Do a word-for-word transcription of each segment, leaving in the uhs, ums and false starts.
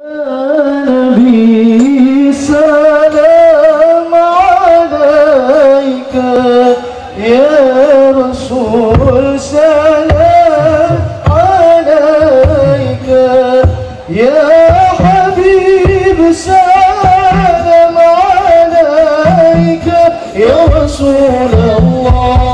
Nabi salam alaika ya Rasul salam alaika ya Habib salam alaika ya Rasulullah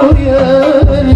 Sallallahu alaihi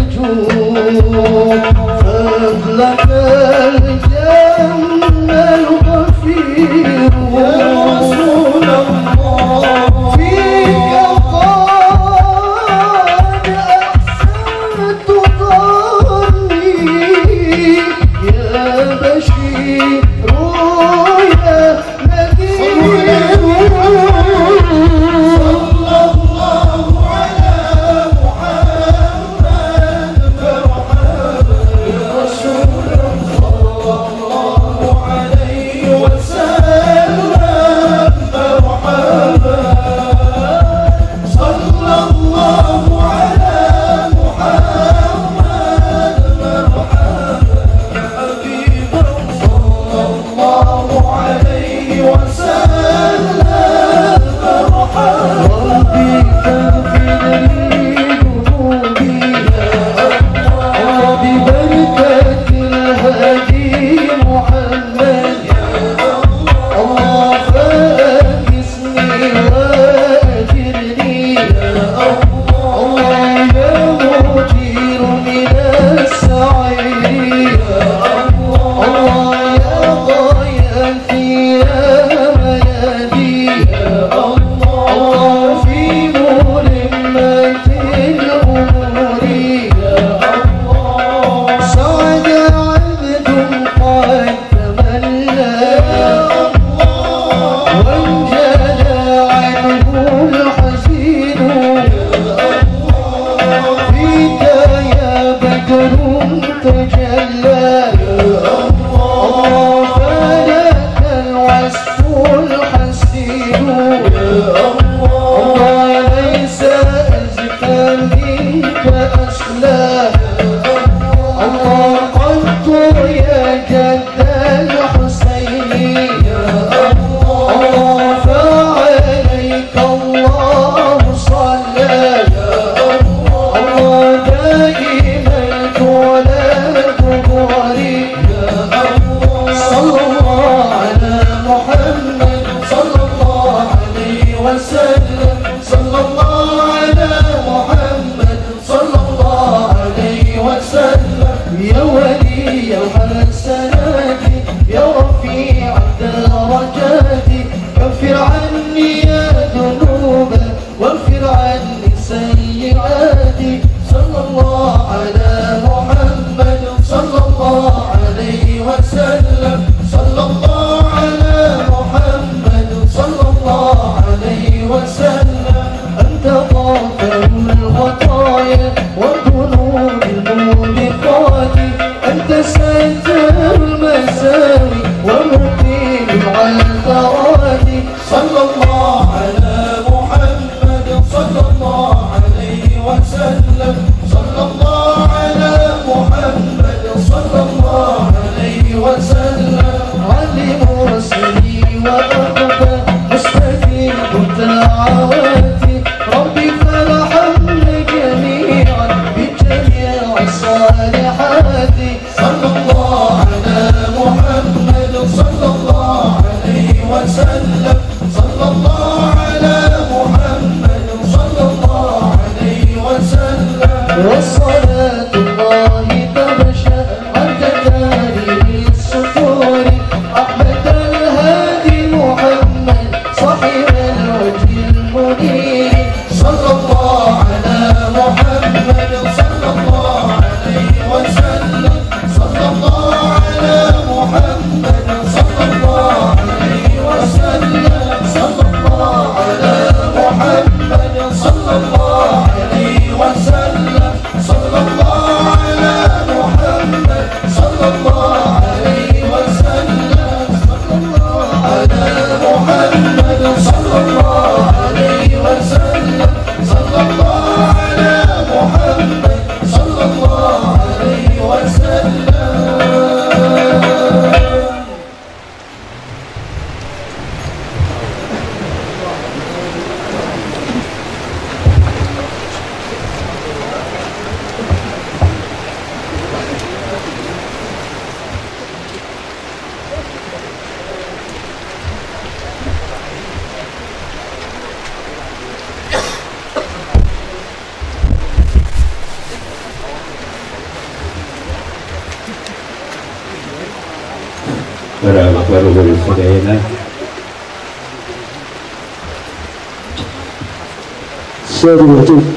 wasallam. 바로 보일 수가 있나? 서로 좀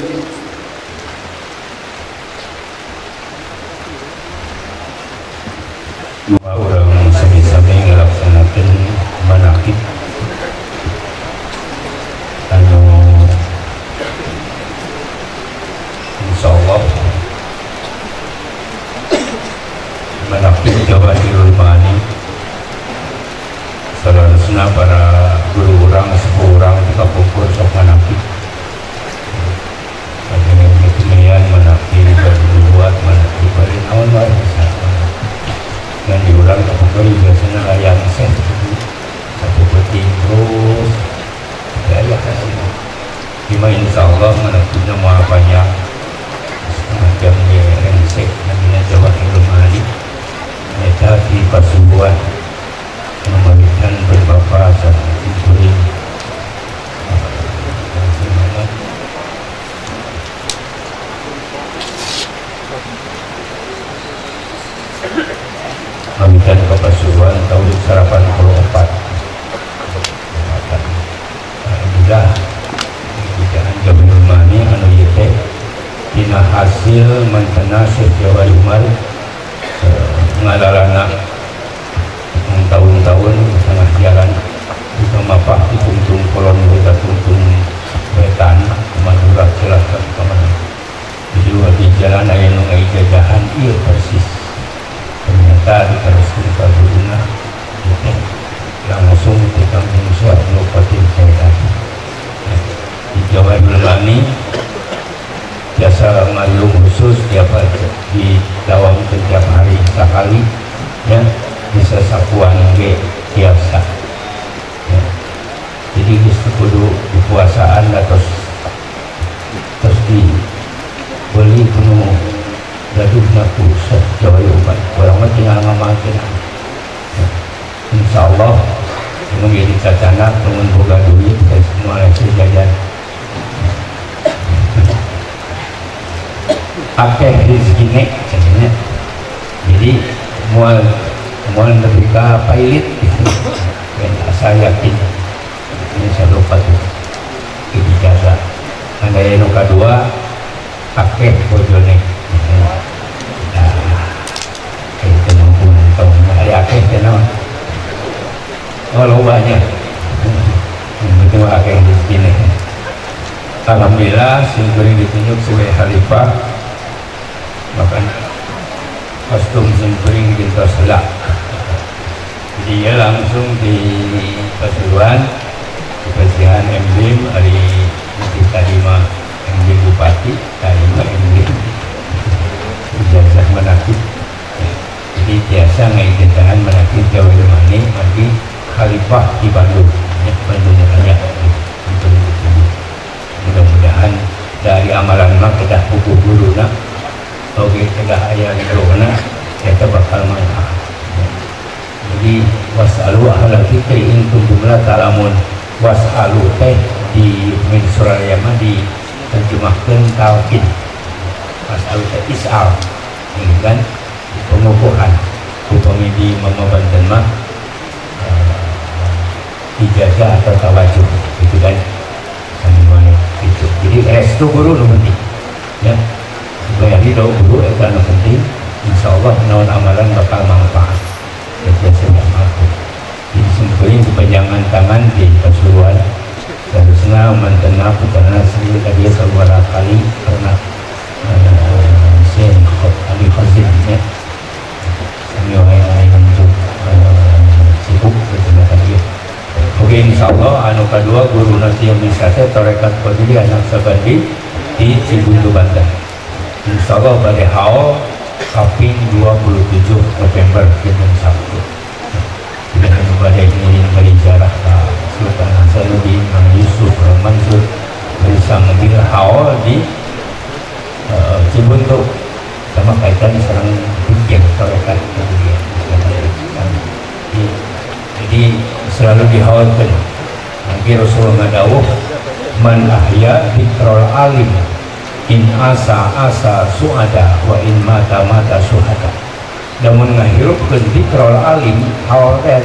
namun menghirupkan zikrul alim awal ter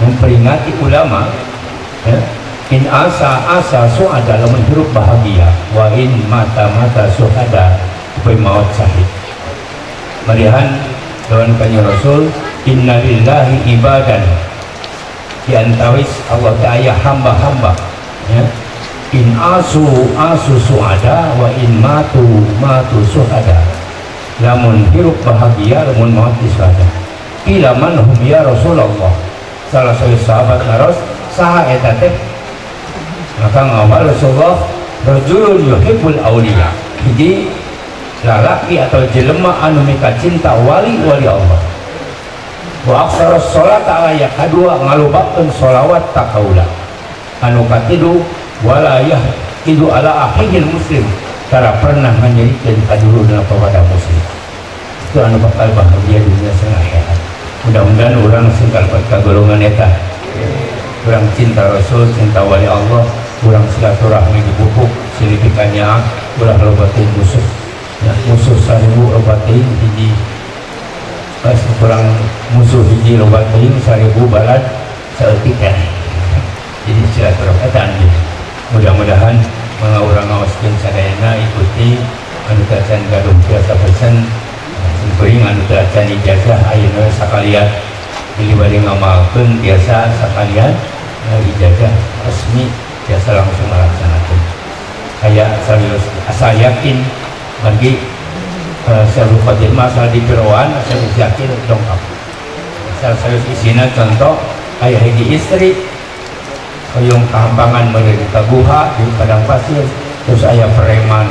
memperingati ulama ya. In asa asa su'ada lamun hirup bahagia wa in mata mata su'ada supaya maut sahid melihan dawan kanjeng Rasul innalillahi ibadan diantawis Allah ta'ala hamba-hamba ya. In asu asu su'ada wa in matu matu su'ada lamun hirup bahagia lamun maut su'ada ila manhum ya Rasulullah salah satu sahabat naros saha etateh maka ngawal Rasulullah rajulun yuhibbul awliya jadi lalaki atau jelema anu mika cinta wali-wali Allah wa aksara sholat ala yakadua ngalubakun sholawat takaulah anu katidu walayah idu ala akhihil muslim cara pernah menjadikan kadulu dan kepada muslim itu anu bakal bahagia dunia sengahat mudah-mudahan orang singkal pada golongan eta orang cinta Rasul, cinta wali Allah kurang silaturahmi dipupuk silipikannya ulah lebatin musuh ya, musuh saribu lebatin hiji pas kurang musuh hiji lebatin saribu balat seetikan jadi silaturahmi mudah-mudahan mengaurang ngawaskin sadayana ikuti anutacan gaduh biasa pesan sempering anutacan ijazah ayana sakalian diliwari ngamalkan biasa sakalian ijazah resmi biasa langsung melaksanakan saya serius asal yakin bagi uh, saya lupa jemaah asal di Pirawan saya yakin lengkap asal serius isinya contoh ayah hiji istri koyong kambangan menjadi tabuha di padang pasir terus ayah pereman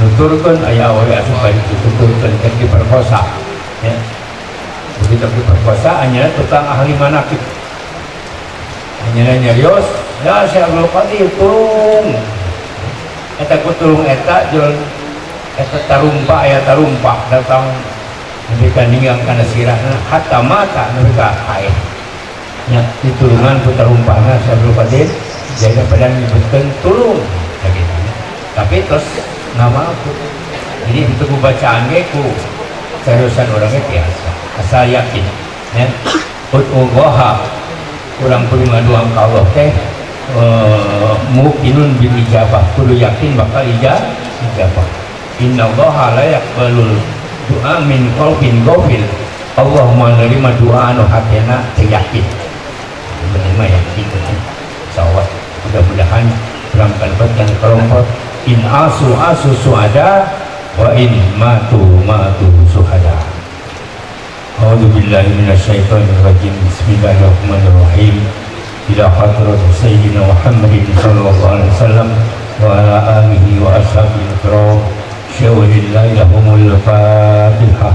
nuturkan ayah awal asupan dituturkan dan diperkosa ya begitu diperkosa hanya tentang ahli manakib hanya nyarios ya saya lupa di turung eta kuturung eta jol eta tarumpa ayat tarumpa datang mereka ninggang karena sirahna hatta mata mereka air ya di turungan putarumpahna saya lupa di jaga badan nyebutkan turung ya, gitu. Tapi terus nama aku jadi untuk bacaan ku seriusan orangnya biasa asal yakin ya ud'ullaha kurang perima doang ke Allah teh Uh, mu'minun bil ijabah kudu yakin bakal ija, ijabah innallaha la yaqbalul du'a min qalbin ghafil Allah menerima doa anu hatena teh yakin menerima yakin insyaallah mudah-mudahan dalam kalbat yang kelompok in asu asu suada wa in matu matu suhada a'udzubillahi minasyaitonir rajim bismillahirrahmanirrahim إلى حضرة سيدنا محمد صلى الله عليه وسلم وعلى آله وأصحابه الكرام شهود الله لهم الفاتحة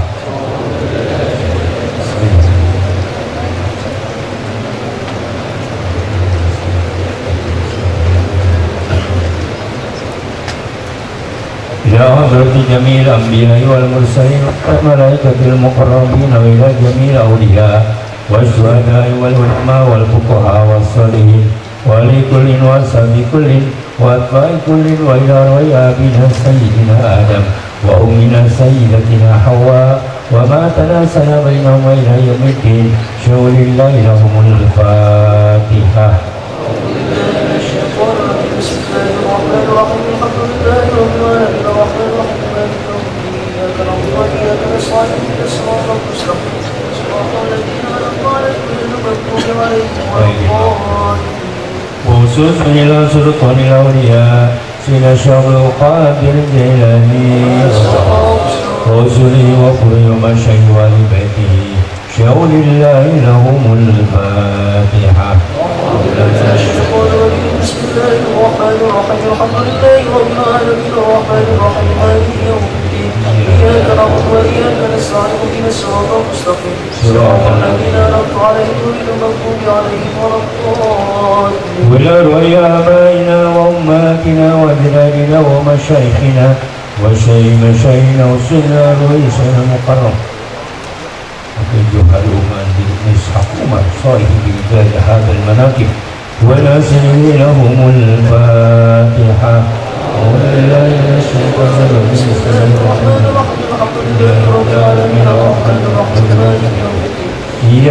إلى حضرة جميع الأنبياء والمرسلين والملائكة المقربين وإلى جميع أولياء والشهداء والعلماء والفقهاء والصالحين ولي كل وسب كل وأتباع كل وإلى روي أبينا سيدنا آدم وأمنا سيدتنا حواء وما تناسنا بينهم وإلى يوم الدين شهود الله لهم الفاتحة. وخصوص إلى سلطان الأولياء سين شغل قادر الجيلاني رسله وكل ما شهد لبيته شغل الله لهم الفاتحة بسم الله الرحمن الرحيم الحمد لله رب العالمين الرحمن الرحيم مالك يوم الدين إياك نعبد وإياك نستعين اهدنا الصراط المستقيم صراط الذين أنعمت عليهم غير المغضوب عليهم ولا الضالين ولا رؤي آبائنا وأمهاتنا وأجدادنا ومشايخنا وشيخ مشايخنا وسيدنا رئيسنا المقرب وكيدها الأمان بالمسحق ومن صالح بإنجاز هذا المناكب ونسلم لهم الفاتحة ولا يشرك بسم الله الرحمن الرحيم الحمد لله رب العالمين الرحمن الرحيم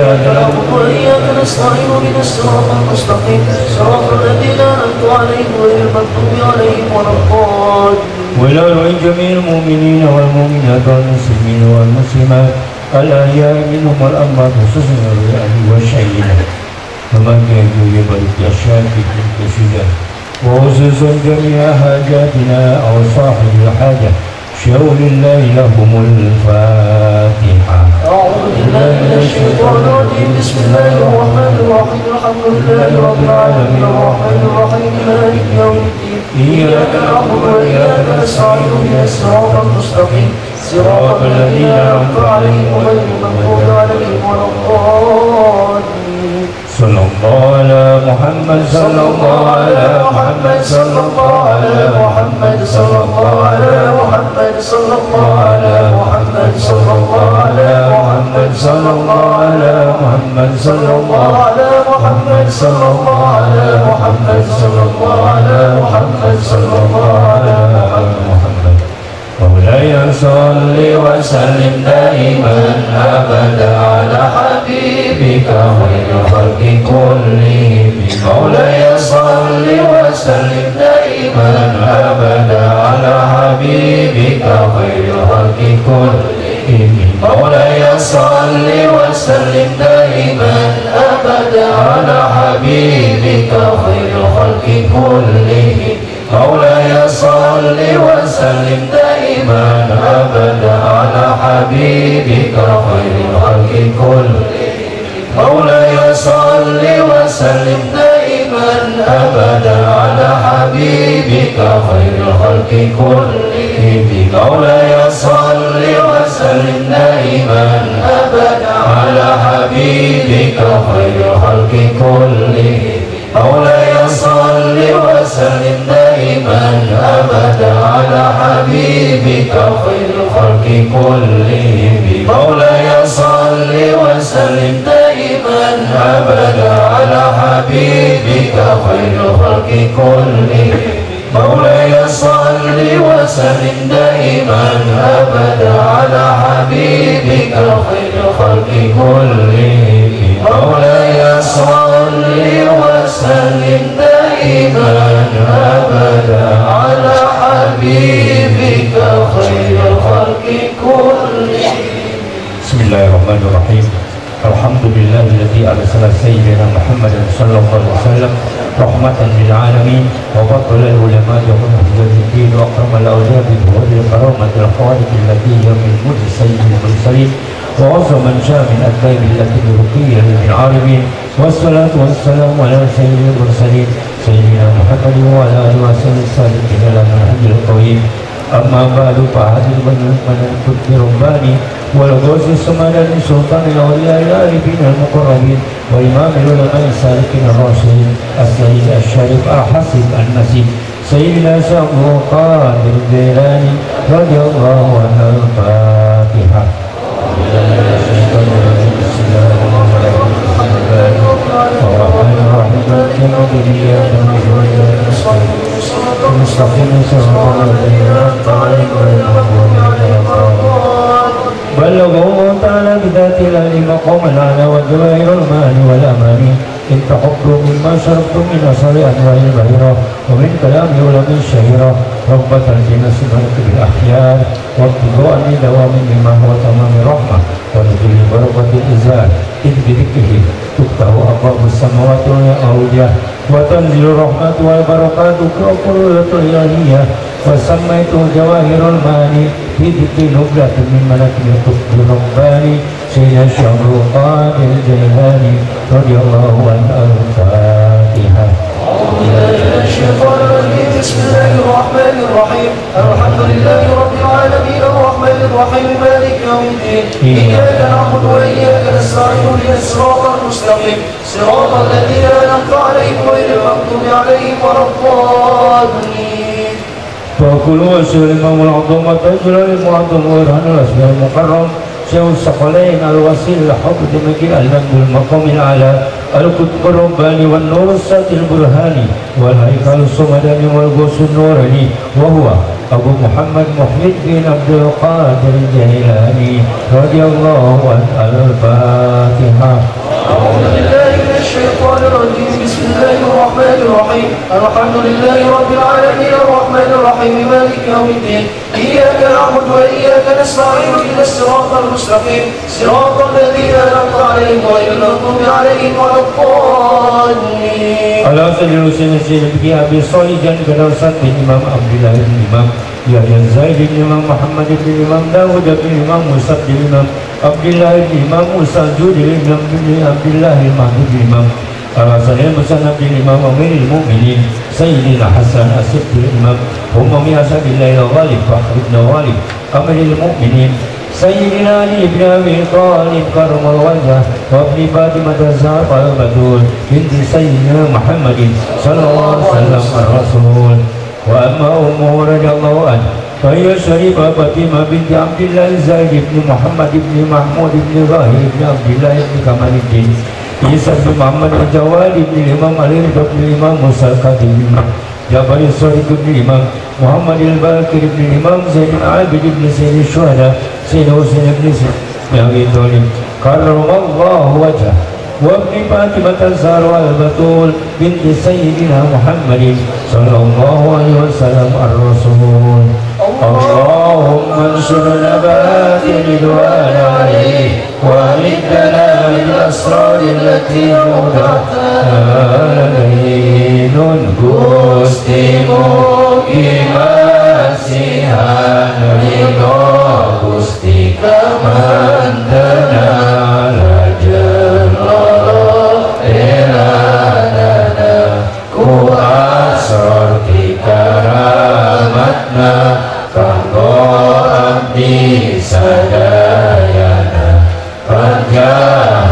وإلى جميع المؤمنين والمؤمنات والمسلمين والمسلمات الأحياء منهم والأموات خصوصا الأهل والشهيد ومن يجوز بالتشاكك الكسيدة وخصوصا جميع حاجاتنا أو صاحب الحاجة شاول الله لهم الفاتحة. أعوذ بالله من الشيطان الرجيم. بسم الله الرحمن الرحيم. الحمد لله رب العالمين الرحمن الرحيم مالك يوم الدين. إياك نعبد وإياك نستعين اهدنا الصراط المستقيم صراط الذين أنعمت عليهم غير المغضوب عليهم ولا الضالين. صلى الله على محمد صلى الله على محمد صلى الله على محمد صلى الله على صلى الله على محمد صلى الله على محمد صلى الله على محمد صلى الله على محمد صلى الله على محمد صلى الله على محمد صلى الله على محمد مولاي صل وسلم دائما أبدا على حبيبك خير الخلق كلهم مولاي صل وسلم دائما أبدا على حبيبك خير الخلق كلهم مولاي صل وسلم دائما أبدا على حبيبك خير الخلق كلهم مولاي صل وسلم دائما أبدا على حبيبك خير الخلق كلهم مولاي صل وسلم دائما أبدا على حبيبك خير الخلق كلهم مولاي صل وسلم دائما أبدا على حبيبك خير الخلق كلهم مولاي صل وسلم دائما أبدا على حبيبك خير الخلق كلهم مولاي صل وسلم دائما أبدا على حبيبك خير الخلق كلهم مولاي صل وسلم دائما أبدا على حبيبك خير الخلق كلهم مولاي صل وسلم دائما أبدا على حبيبك خير الخلق كلهم. بسم الله الرحمن الرحيم. Alhamdulillah alladzi arsala sayyidina Muhammadan sallallahu alaihi wasallam rahmatan lil alamin wa fadlan ulama yaqulu bihi wa qamala awjabi wa karamatil khaliq allati yamil mulk sayyidul mursalin wa azman jamin al-bayl allati ruqiya lil alamin wa salatu wassalamu ala sayyidil mursalin sayyidina Muhammadin wa ala alihi wa sahbihi sallallahu alaihi wasallam. Amma ba'du fa hadhihi al-manaqib rabbani والغوث الصمد سلطان الاولياء العارفين المقربين وامام العلماء السالكين الراشدين السيد الشريف الحسن المسيح سيدنا شمر قادر الجيلاني رضي الله عنه. الفاتحه. بلغوا تعالى بذات الأهل مقام العلا والجواهر المال والأماني إن تحبوا مما شربتم من أثر أنواع البهيرة ومن كلام علم الشهيرة رغبة الجنس بالأحياء وابتغاء لدوام مما هو تمام الرحمة ونزول بركة الإزال إذ بذكره تفتح أبواب السماوات والأرض وتنزل الرحمة والبركات كالقرة العليا وسميته جواهر المعاني بذكر نبلة من ملك القطب الرباني سيدنا الشمر قادر الجيلاني رضي الله عنه. الفاتحة. أعوذ بالله من الشيطان الرجيم. بسم الله الرحمن الرحيم. الحمد لله رب العالمين الرحمن الرحيم مالك يوم الدين. إياك نعبد وإياك نستعين اهدنا الصراط المستقيم صراط الذين أنعمت عليهم غير المغضوب عليهم ولا الضالين. فكلوا واشربوا مما العظم وتجرى المعظم ورهن الأسمى المقرم شيخ الثقلين الوسيل الحفظ المجيء المجد المقام الأعلى القطب الرباني والنور الساتي البرهاني والهيكل الصمداني والغوث النوراني وهو أبو محمد محمد بن عبد القادر الجيلاني رضي الله عنه. الفاتحة. أعوذ بالله من الشيطان الرجيم بسم الله الرحمن الرحيم الحمد لله رب العالمين الرحمن الرحيم مالك يوم الدين إياك نعبد وإياك نستعين إلى الصراط المستقيم صراط الذين أنعمت عليهم غير المغضوب عليهم ولا الضالين. Ala seluruhnya silbi Abi Shalih dan Ustaz bin Imam Abdullah bin Imam Yahya Zaid bin Imam Muhammad bin Imam Dawud bin Imam Musa bin Imam Abdullah bin Imam Musa Judi bin Abdullah bin Mahmud bin Imam Al-Hasan Musannaf bin Imam Amirul Mukminin Sayyidina Hasan Asif bin Imam Ummi Hasabillahi Walid Fakhruddin Walid Amirul Mukminin Sayyidina Ali ibn Abi Talib karamal wajah wa ibn Fatimah Zahra al-Batul binti Sayyidina Muhammadin sallallahu alaihi wasallam ar-Rasul wa amma ummuhu radhiyallahu anha fa hiya syariba Fatimah binti Abdullah Zaid ibn Muhammad ibn Mahmud ibn Zahir ibn Abdullah ibn Kamaluddin Isa bin Muhammad bin Jawad ibn Imam Ali ibn Imam Musa al-Qadim Jabari Sadiq ibn Imam Muhammad al-Bakir ibn Imam Zaid bin Abid ibn Zaid al-Shuhada سيدنا حسين بن أبي طالب كرم الله وجهه وابن فاطمة الزهراء البتول بنت سيدنا محمد صلى الله عليه وسلم الرسول اللهم انصر نبات رضوان عليه وامدنا بالاسرار التي وضعتها لين قسم كماسها رضا Gusti kamandana lajenglo elanana kuasor dikaramatna kanggo abdi sadayana panja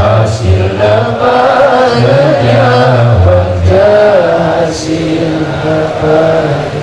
hasilna panja panja hasilna panja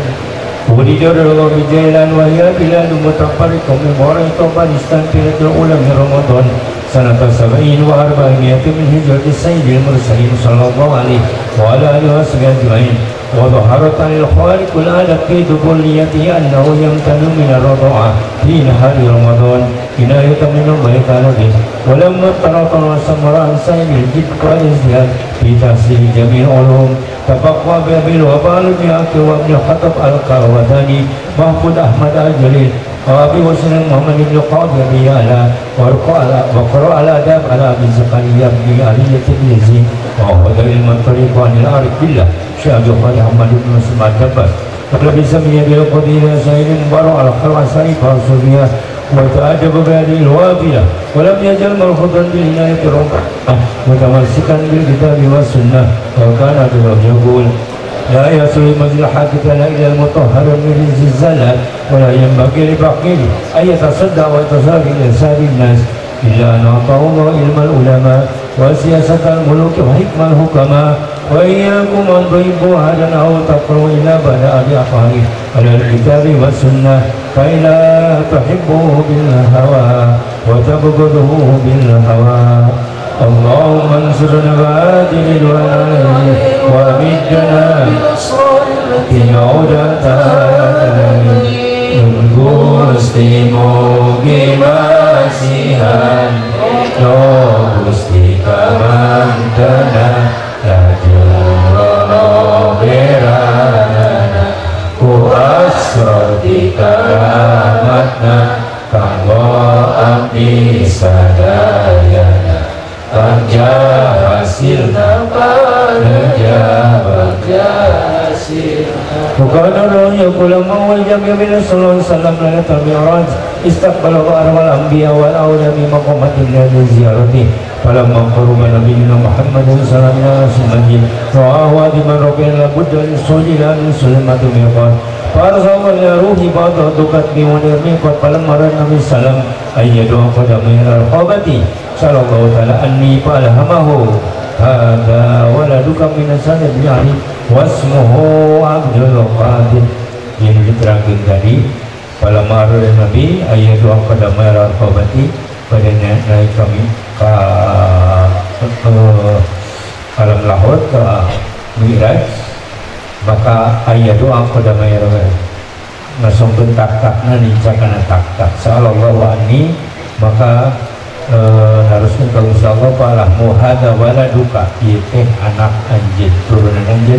Wadidaw dalam bijalan wahya bila numut tampari kami orang itu Pakistan tidak ulang Ramadan sanata sab'in wa arba'in min hijrati sayyidil mursalin sallallahu alaihi wa ala alihi wasallam wa dhaharatan lil khaliqul alaqi dubulliyati annahu yamtanu min ar-rad'a fi nahari Ramadan ila yataminu bayakalati wa lamma tarata samran sayyidil jidqa izhad fi tasir jami'ul ulum تبقى بأبي وبال بياك وابن الخطب القاوتاني محمود أحمد الجليل وابي وسلم محمد بن قاضي بيالا وقرأ على داب على أبي زكريا بن علي الترمذي وهو ذا المنطلق عن العارف بالله شاب خالد محمد بن مسلم الدبر وقد سمي بالقدير سعيد مبارك على خلع سعيد الصوفية وتعجب بهذه الوافية ولم يزل مرفوضا بعناية ربه متمسكا بالكتاب والسنة وكان يقول لا يصل مزلحة إلا إلى المطهر من رزق الزلل ولا ينبغي لبقيه أن يتصدى ويتصرف إلى سائر الناس إلا أن أعطاه الله علم العلماء وسياسة الملوك وحكم الحكماء وإياكم أن تحبوا أحدا أو تكرهوا إلا بدأ بأخاه على الكتاب والسنة فإلا تحبوه بالهوى وتبغضوه بالهوى اللهم انصر نبات رضوانه وامدنا بالأسرار التي عودتها من قسطي موقماسها لو قسطي كمانتنا تجرنا غيراننا kuasroti karamatna kanggo abdi sadayana panja hasilna panja panja hasilna bukana rohnya pulang mawajam yamina sallallahu alaihi wasallam layata mi'raj istaqbala arwal anbiya wal awlami maqamatin lani ziyarati فلما قرب نبينا محمد صلى الله عليه وسلم رآه وادما ربيع لابد ان يصل الى سلمة ميقات فارسله الى روحي بعد دقتني ونرميقات فلما راى النبي صلى الله عليه وسلم ان يدعو قدمي الى رقبتي سال الله تعالى اني فالهمه هذا ولدك من سند علي واسمه عبد القادر. Jadi diterangkan tadi falamma ra'a nabi ayya dua qadamai ila raqabati badannya naik kami ke alam laut ke Miraj maka ayah doa kepada Mayarwe langsung bentak takna ninja karena tak tak salallahu anni maka Uh, harusnya kalau sama palah muhada wala duka yaitu anak anjir turunan anjir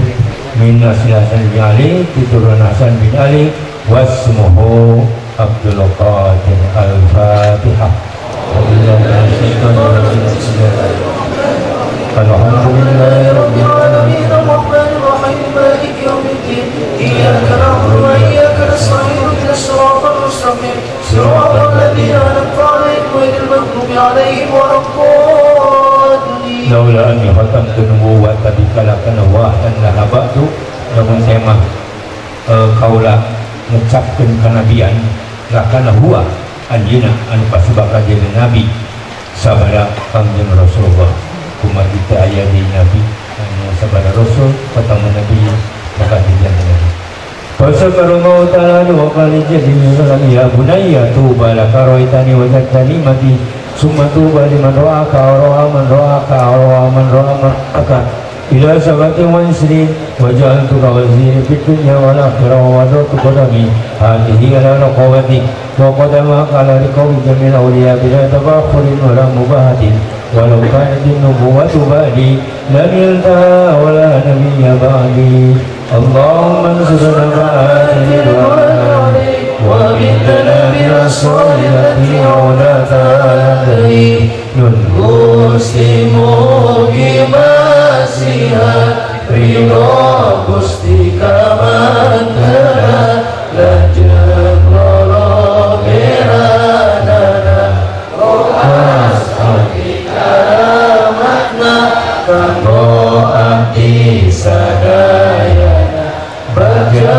minas Hasan bin Ali turunan Hasan bin Ali wasmuhu Abdul Qadir Al-Fatihah. Daulah ini khatam kenubuat tadi kalahkan wah dan lahabak tu namun saya mah kaulah mengucapkan kenabian lakan huwa anjina anu pasubak raja nabi sabara kangjeng Rasulullah kumar kita ayah di nabi sabara Rasul ketemu nabi maka dijana nabi Fasakarullahu ta'ala wa qali jahilin salam ya bunayya tuba laka roitani wa zaktani mati summa tuba liman ro'aka ro'a man ro'aka ro'a man ro'a man ro'aka ila sabatin wa isri wa ja'antuka waziri fit dunya wal akhirah wa adratu qadami hadihi ala naqawati wa qadamaka ala rikawi jamil awliya bila tabakhurin wa la mubahatin walau ka'idin nubuwatu ba'di lam yaltaha wa la nabiyya ba'di اللهم انصرنا بعدك وبدنا برسول الذي علا تعالى ننسلم بماسها رضا قصدك مدنا لا جبر براننا رؤاس حقك رحمتنا فضاء في سدايا Bagja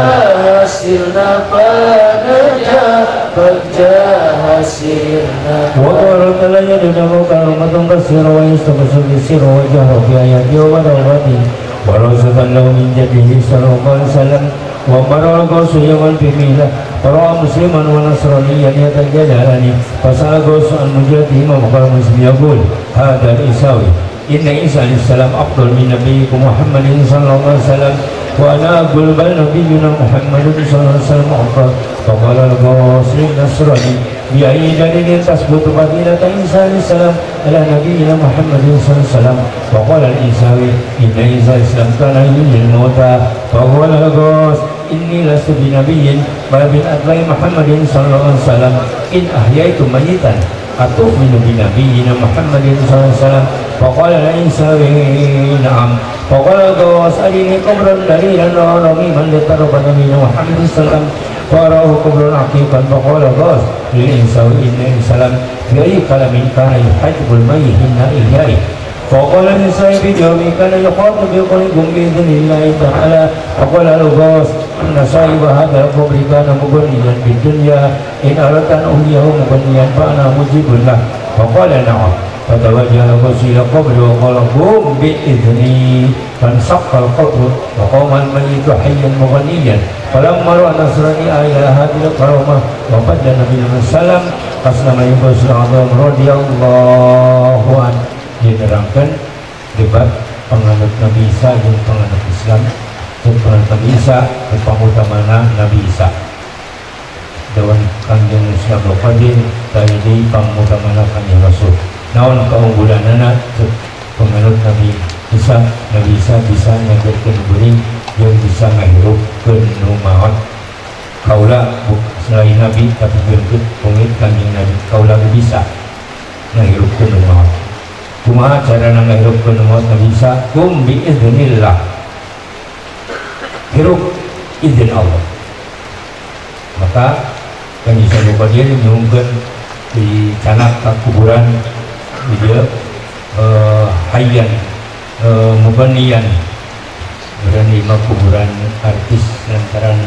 hasilna padaja Bagja hasilna Wa barakala yadudhamu karumatun kasira wa yustabasur disira wa jahra fi ayati wa dawati wa rausatan lahu min jadihi sallallahu salam wa barakala suyaman bimila para musliman wa nasrani yang yatajalani pasal gosu'an mujadihim wa bakal muslim yagul hadar isawi inna isa alaihi salam abdul min nabiyikum muhammadin sallallahu salam وأنا أقول بل نبينا محمد صلى الله عليه وسلم أخبر فقال القاسم النصراني بأي دليل تثبت مدينة عيسى عليه السلام على نبينا محمد صلى الله عليه وسلم فقال العيساوي إن عيسى عليه السلام كان يحيي الموتى فقال القاسم إني لست بنبي بل من أتباع محمد صلى الله عليه وسلم إن أحييت ميتا أتؤمن بنبينا محمد صلى الله عليه وسلم فقال العيساوي نعم فقال الغوث أريني قبرا دليلا رأى رميما للتربة نبينا محمد صلى الله عليه وسلم فراه قبرا عقيقا فقال الغوث للإنساوي إن السلام في كلام كان يحجب الميت من إلهي فقال الإنساوي بجومي كان يخاطب بقلب بإذن الله تعالى فقال الغوث أن صاحب هذا القبر كان مغنيا بالدنيا إن أردت أن أهديه مغنيا فأنا مجيب له فقال نعم فتوجه الغوث إلى القبر وقال قم بإذني فانشق القبر وقام الميت حيا مغنيا فلما رأى النصراني إلى هذه الكرامة وقد نبينا السلام أسلم يوسف العظام رضي الله عنه. Diterangkan debat penganut Nabi Isa dan penganut Islam dan penganut Nabi Isa dan pengutamana Nabi Isa Dewan Kanjeng Syekh Al-Qadir dari pengutamana Kanjeng Rasul naon keunggulan anak penganut Nabi Isa, Nabi Isa bisa nyagetkan beri yang bisa menghirup kenumawan kaulah selain Nabi tapi berikut pengit kanjeng Nabi kaulah bisa menghirup kenumawan cuma cara menghirup kenumawan Nabi Isa kum biiznillah hirup izin Allah maka Kanjeng Syekh Al-Qadir menyungkan di canak kuburan dia uh, hayan uh, mubanian berani kuburan artis lantaran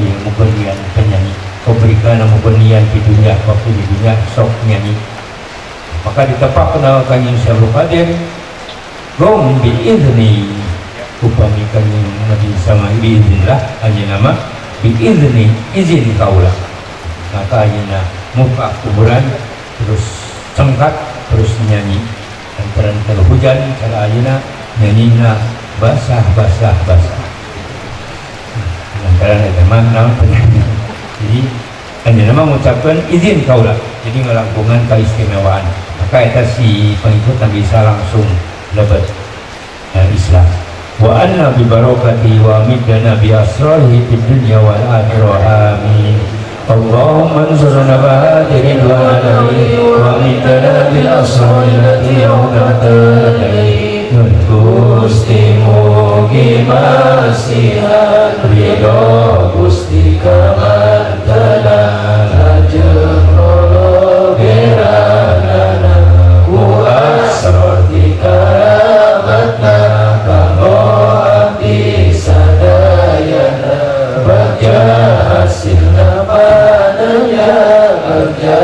ayah mubanian penyanyi keberikanan mubanian di dunia waktu di dunia sok nyanyi maka ditepak kenal Kanjeng Syekh Al-Qadir gom biizni upami kanjeng Nabi sama biiznillah hanya nama biizni izin kaulah maka hanya muka kuburan terus cengkat terus nyanyi lantaran kalau hujan kalau ayana nyanyinya basah basah basah lantaran ada makna penyanyi jadi hanya nama mengucapkan izin kaulah jadi melakukan keistimewaan, maka itu si pengikutnya bisa langsung lebet dari Islam. Wa anna bi barakati wa midana bi asrahi fid dunya wal akhirah, amin. Allahumma ansurna bi hadirin wa alamin wa midana bil asrahi lati yaumatin. Gusti mugi masihan ridho Gusti kaman tenang ajeng rolo geranana kuasa dikaramatna kanggo abdi sadayana bagja hasilna padanya bagja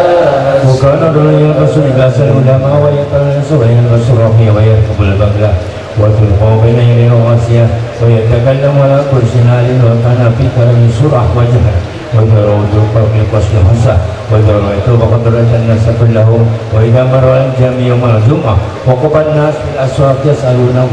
bukan dulu yang kesulitan ulama wa yang tersulitan rasulullah wa yang kabul bagla وَاتُلْ قَوْبِنَا يَلِنَا وَاسِيَةً وَيَتَكَلَّمُ عَلَىٰ كُرْسٍ عَلِيٍّ وَكَانَ فِي كَلَامِ سُرْعَةٌ وَجَهْرٌ وَجَرَوْدُ قَوْمِ قَسْلِ حَسَّةٌ وَجَرَوْدُ وَقَدْرَةَ النَّاسَ كُلَّهُمْ وَإِذَا مَرَّ الْجَمِيعُ يَوْمَ الْجُمْعَةِ وَقَفَ النَّاسُ فِي الْأَسْوَاقِ يَسْأَلُونَ عَنْ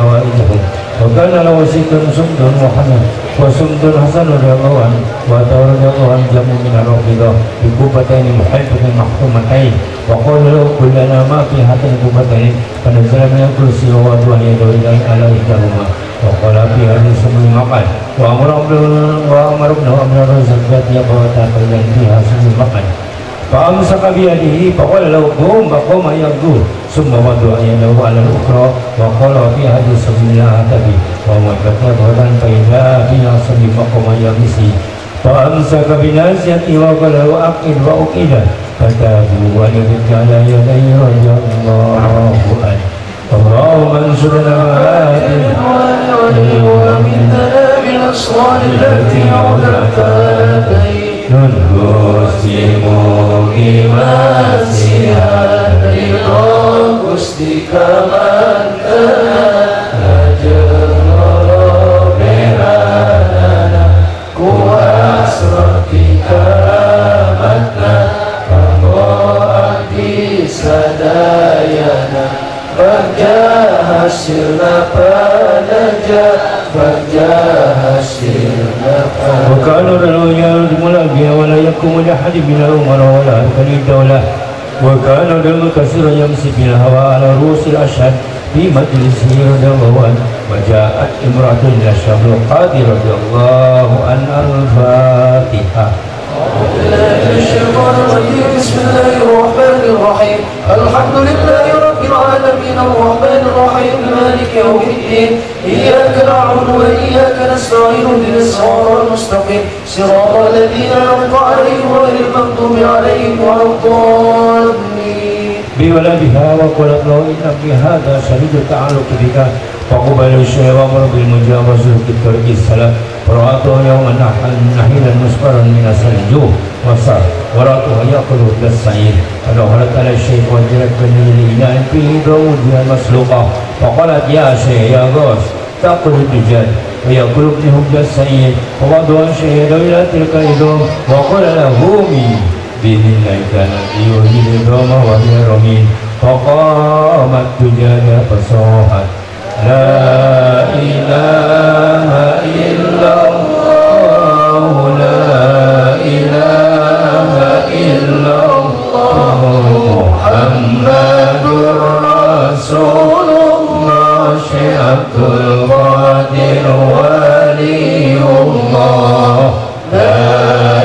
حَوَائِجِهِمْ وَكَانَ لَهُ ذِكْرٌ سُمْدٌ وَحَسَنٌ وَسُمْدٌ حَسَنٌ رَوَاهُ وَتَوَرَّدَهُ عَنْ جَمْعٍ مِنَ الرَّافِضَةِ بِكُوفَتَيْنِ مُحَلِّةٍ مَحْكُومَتَيْنِ وَقَالُوا كُلَّنَا مَا فِي هَاتَيْنِ الْكُوفَتَيْنِ فَنَزَلَ مِنَ الْكُرْسِيِّ وَوَضَعَ يَدَيْهِ عَلَى رِكْبَتَيْهِ وَقَالَ فِي هَذِهِ سُمْعٌ مَقَالٌ وَأَمَرَ وَأَمَرَهُمْ أَمْرَ زَكَاةٍ يَقْوَتَهُ فِيهَا سُمْعٌ مَقَالٌ فَأَمْسَكَ بِيَدِهِ فَقَالَ لَهُ قُمْ فَقَامَ يَغْدُو ثُمَّ وَضَعَ يَدَهُ عَلَى الْأُخْرَى وَقَالَ فِي هَذِهِ سُمْعٌ مَقَالٌ وَأَمَرَهُمْ أَمْرَ فَإِذَا فِيهَا سُمْعٌ فَقَامَ يَغْمِسُ فَأَمْسَكَ بِنَاصِيَتِهِ وَقَالَ لَهُ أَقِلْ وَأُقِلَ فَتَابُوا وَأَنْبَتَ عَلَى يَدَيْهِ اللَّهُ أَكْبَرُ اللهم انصرنا عليهم ومننا من الصالحات التي عذبت ننجسي مقيما سيها رضا قصدك من تنا أجر ربنا كواسرتك رحمتنا فمؤدي سدايانا bagja hasilna padaja bagja hasilna wakanu dalawiyah dimulabiya wala yakum lahadi bila umar wala kali daulah wakanu dalam kasirah yamsi bila hawa ala rusil ashad di majlisir damawan wajaat imratun lasyabul qadi radiyallahu an al-fatihah. بسم الله الرحمن الرحيم الحمد لله رب العالمين الرحمن الرحيم مالك يوم الدين إياك نعبد وإياك نستعين اهدنا الصراط المستقيم صراط الذين أنعمت عليهم غير المغضوب عليهم ولا الضالين بولدها وقل إن في هذا شديد التعلق بك فقبل الشيء وأمر بالمجاوزة في الطريق السلام ورأته يوما نحيلا مسفرا من السلجوء وصار ورأته يأكل بالسعير فدخلت على الشيخ وجرت بني الإناء فيه بوجها مسلوقة فقالت يا شيخ يا غوث تأكل الدجاج ويأكل ابنهم بالسعير ووضع الشيخ إلى تلك الهدوم وقال له قومي بإذن الله تعالى يهدي الهدوم وهي رميم فقامت دجاجة فصاحت لا إله إلا الله لا إله إلا الله محمد رسول الله شيخ عبد القادر ولي الله لا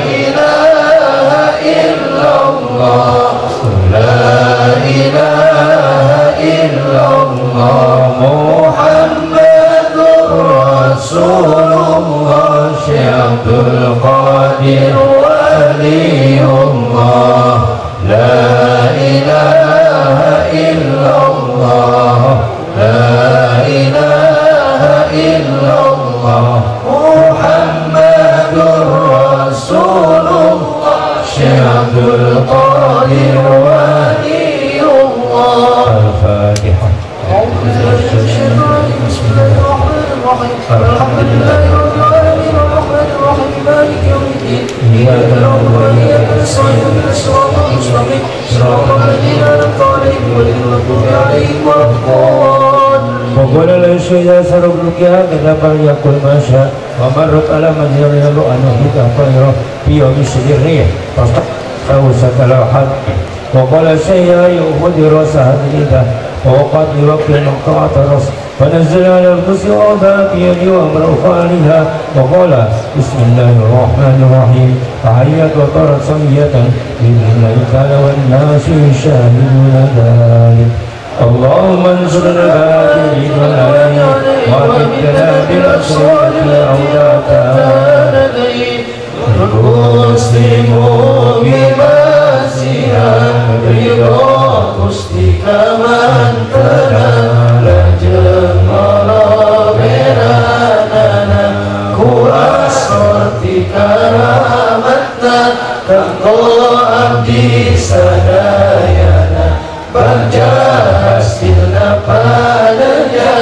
إله إلا الله لا إله إلا الله Rasulullah Syekh Abdul Qadir Waliullah La ilaha illallah La ilaha illallah Muhammadur Rasulullah Syekh Abdul Qadir Waliullah Al-Fatihah. الحمد لله رب العالمين الرحمن الرحيم مالك يوم الدين إياك نعبد وإياك نستعين اهدنا الصراط المستقيم صراط الذين أنعمت عليهم غير المغضوب عليهم ولا الضالين وقال له الشيخ ياسر ابنك هكذا فليقل ما شاء ومرت على من يرى أن يهلك خيرا في يوم الشهر فأوسط الأحد وقال شيئا يؤخذ رأس هديده ووقعت لربي مقطعة رأس فنزل على القصر وأضع بيدي وأمر خالها وقال بسم الله الرحمن الرحيم فحيت وطرت سمية لله تعالى والناس يشاهدون ذلك اللهم انصر الغافلين والعليم وردنا بالأشرار أولادنا والمسلمون بما سيها رضا حسنك من تنال جمال بلادنا كراس حرتك رحمتنا تنقل أبدي سدايانا berjahasilna padanya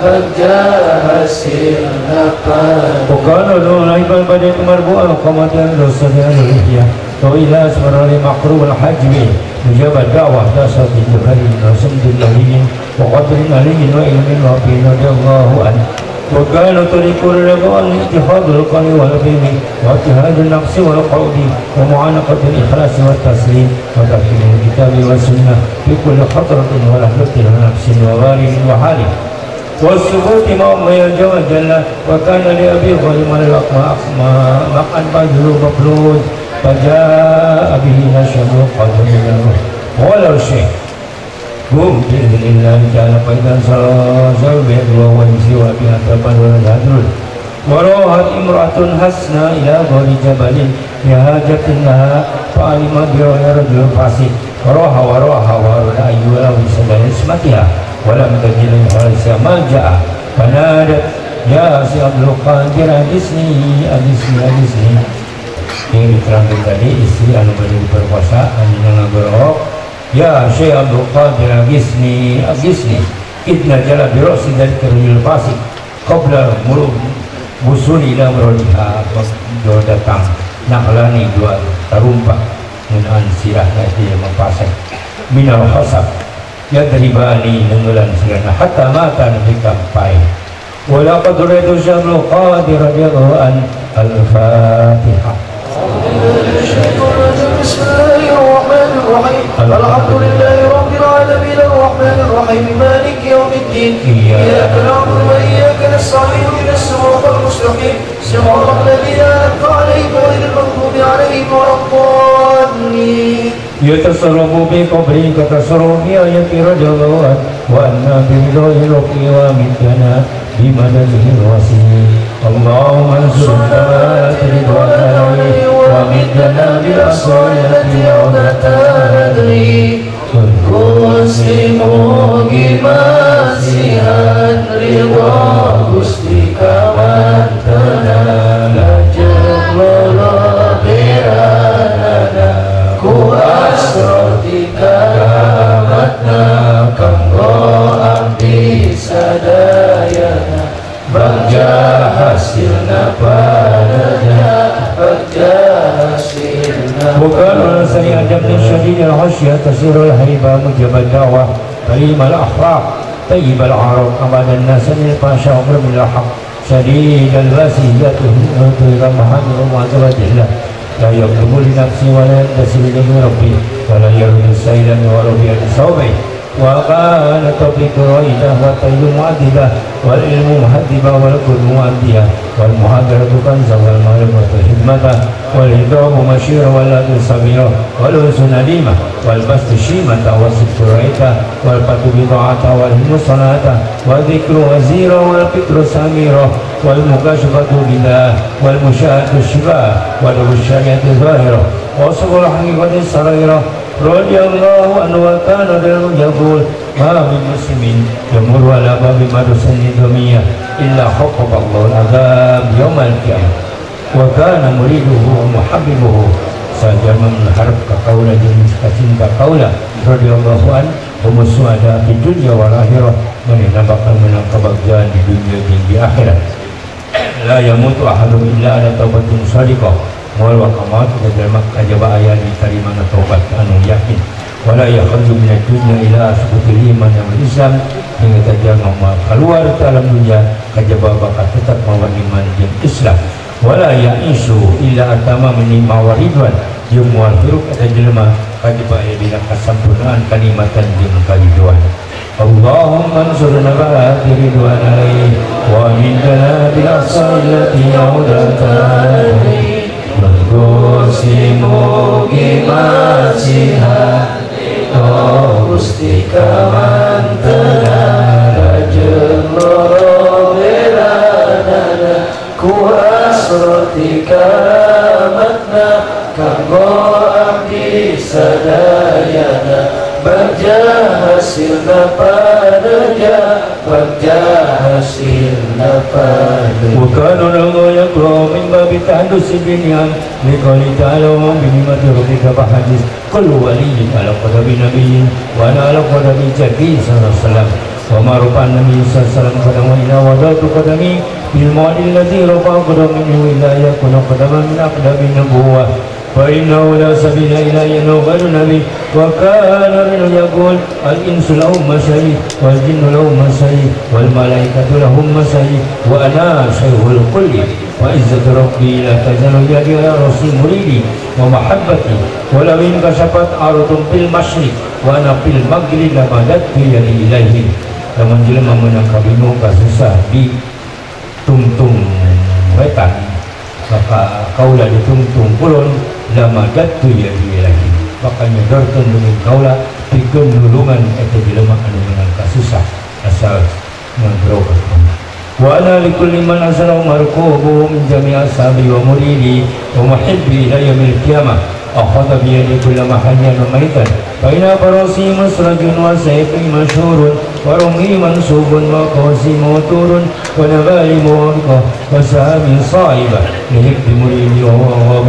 berjahasilna padanya bukan Allah iman badai marbu'al khamatan rasulullah al-hidiyah wa ilah semarali makhrum al-hajmi mujabat da'wah dasar bin jabarin rasulullah wa qadrin alimin wa ilmin wa bin radiyallahu anhu وكان طريق الرجاء الاتحاد القلب والبين واجتهاد النفس والقول ومعانقة الإخلاص والتسليم وتحكيم الكتاب والسنة في كل خطرة ولحظة ونفس ووال وحال والسكوت مع الله عز وجل وكان لأبي غلمان الأقمع مقعد رجل مقلود فجاء به نشر قدر منه ولو شيء Bum billahi ta'ala qaidan sa'al bi'adwa wa insiwa bi'ataban wa nadrul Warohat imratun hasna ila gori jabalin Yahajatin laha fa'alimad bi'awya rajul fasih Waroha waroha waruna ayyu'la wisada ismatiha Walam tajilin harisya malja'a Fanadat ja'asi abluqantir hadisni hadisni hadisni Ini diterangkan tadi istri anu beri berpuasa Anjina nagorok Ya Syekh Abdul Qadir agisni agisni idna jala birosi dari keril fasik qabla muluk busuni ila merodiha dua datang naklani dua tarumpah minaan sirah na'idiyah mempasek minal khasab ya teribani nungulan sirana hatta mata nabi kampai wala qadratu Syekh Abdul Qadir radiyallahu an al-Fatihah الحمد لله رب العالمين الرحمن الرحيم مالك يوم الدين إياك نعبد وإياك نستعين اهدنا الصراط المستقيم صراط الذين أنعمت عليهم غير المغضوب عليهم ولا الضالين يتصرف بقبري كتصرف آية رجا الله وأنا برضاه ربي ومدنا بمدده الوسيم اللهم انصر ذات رضوانك عليه ومدنا بالأسرار التي عدتها ندري مسلم بماسها رضا حسنك من تنال جمال بلادنا كأسرتك رحمتنا كامرأ في سدايانا برجع حسننا فنجا برجع وكان سريع الجبن شديد الغشية تسير الهيبة مجب الدعوة كريم الأخلاق طيب العرب أمام الناس للباشا عمر من الحق شديد الباسية غير محمد وعزوة الله لا يكتب لنفسي ولا ينتسب لدين ربي ولا يرد سيلا ولو بيد صوبه وكان تطلق رأيته والطيب معذبة والعلم مهذبة والقلب مؤدية والمحاضرة كنزا والمعلومة خدمته والهداء مشيرا والأدل سميرا والحسن نديمة والبسط شيمة والصدق رأيته والفتح بضاعته والهن صنعته والذكر وزيرا والفكر سميرا والمكاشفة بالله والمشاهدة الشفاء والبشرية الظاهرة وصف الحقيقة السريرة رضي الله عنه وكان رجل يقول ما من مسلم يمر على باب مدرسة الدنيا إلا خطب الله العذاب يوم القيامة وكان مريده ومحببه سجم من حرب كقولة جميس كسين كقولة رضي الله عنه ومسوعدة في الدنيا والآخرة من نبقى من القبضان في الدنيا والآخرة لا يموت أحد إلا على توبة صادقة Walau kamat kejelma kajabah ayat diterima natobat anu yakin. Walau ia kerja minat dunia ilah seperti iman yang berisam hingga tajam nama keluar dalam dunia kajabah bakat tetap mawar iman yang Islam. wala ya'isu illa atama minima waridwan yang muakhiruk ada jelma kadibaya bila kesempurnaan kalimatan yang kaliduan Allahumma ansurna ba'ati ridwan alaih wa minna bi'asallati yaudatani Kusimu gimasihat Kau pustikawan tenara Jemur beradana Kuasroti karamatna Kamu abdi sadayana Berjahasilna padanya Berjahasilna padanya Bukan orang yang kromin babi tandus ibiniyam Nikoli ta'ala wa binimah terukika bahadis Kulu waliyin ala qadabi nabiyin Wa ana ala qadabi jadid sallallahu Wa ma'rufan nabiyin sallallahu Qadamina wa da'atu qadami Bilma'adil lazi rafa qadaminu Illa yakuna qadamin aqdamin nabuwah فإنه لا سبيل إليه أنه غير نبي وكان منه يقول الإنس لهم مسيح والجن لهم مسيح والملائكة لهم مسيح وأنا شيخ الكل وعزة ربي لا تزال يدي على رسول مريدي ومحبتي ولو انكشفت أرض في المشرق وأنا في المغرب لمددت يدي إليه لمن jelema menangkabimu kasusah di tumtung wetan maka kaulah di tumtung kulon lama datu ya dia lagi makanya dorton dengan kaulah pikun nulungan itu dilemah nulungan kasusah asal mengerobat wa ala likulli man asana marqubu min jami' ashabi wa muridi wa muhibbi ila yaumil qiyamah akhadha bi yadi kullama hayyan wa maitan fa ila barasi masrajun wa sayfi mashurun wa rumi mansubun wa qasimu turun wa nabalimu wa sahami sa'iba lihibbi muridi wa huwa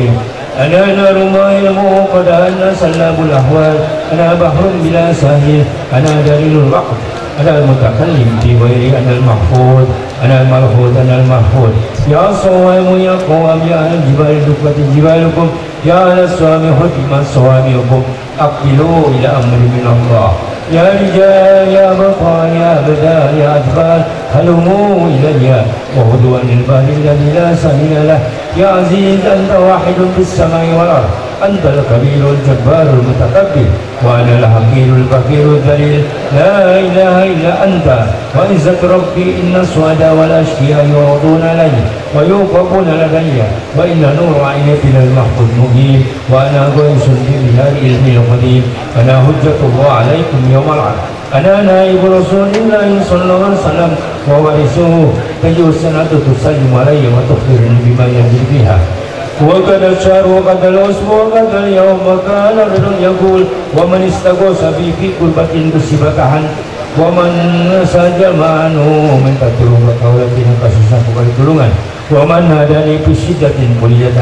أنا نار ما يلمه قد أنا سلام الأحوال أنا بحر بلا ساحل أنا دليل الرقم أنا المتكلم في غيري أنا المحفوظ أنا الملحوظ أنا المحفوظ يا صوام يا قوام يا أهل الجبال دكت جبالكم يا أهل الصوام حكمت صوامكم أقبلوا إلى أمر من الله يا رجال يا بطال يا بدال يا أطفال هلموا إلي وهدوا للبال الذي لا سبيل له يا عزيز أنت واحد في السماء والأرض أنت الكبير الجبار المتكبر وأنا الحقير الفقير الذليل لا إله إلا أنت وعزة ربي إن السود والأشقياء يعرضون علي ويوقفون لدي وإن نور عيني في المحق المبين وأنا غيث بمهار علم القديم أنا حجة الله عليكم يوم العرض أنا نائب رسول الله صلى الله عليه وسلم وورثه تجوز السنة تسلم علي وتخبرني بما يجري بها وقد الشهر وقد الأسبوع وقد اليوم وكان رجل يقول ومن استغوث بي في كربة تصيبك عنه ومن سجم عنه من تدرك قولتنا kasusah bukan tulungan ومن هداني في شدة ملية